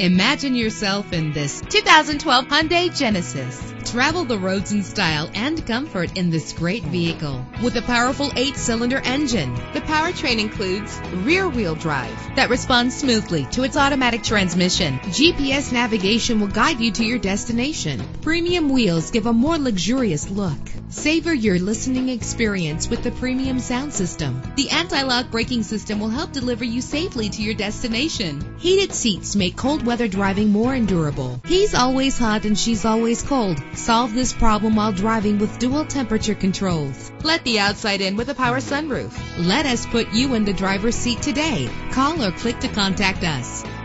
Imagine yourself in this 2012 Hyundai Genesis. Travel the roads in style and comfort in this great vehicle. With a powerful 8-cylinder engine, the powertrain includes rear-wheel drive that responds smoothly to its automatic transmission. GPS navigation will guide you to your destination. Premium wheels give a more luxurious look. Savor your listening experience with the premium sound system. The anti-lock braking system will help deliver you safely to your destination. Heated seats make cold weather driving more endurable. He's always hot and she's always cold. Solve this problem while driving with dual temperature controls. Let the outside in with a power sunroof. Let us put you in the driver's seat today. Call or click to contact us.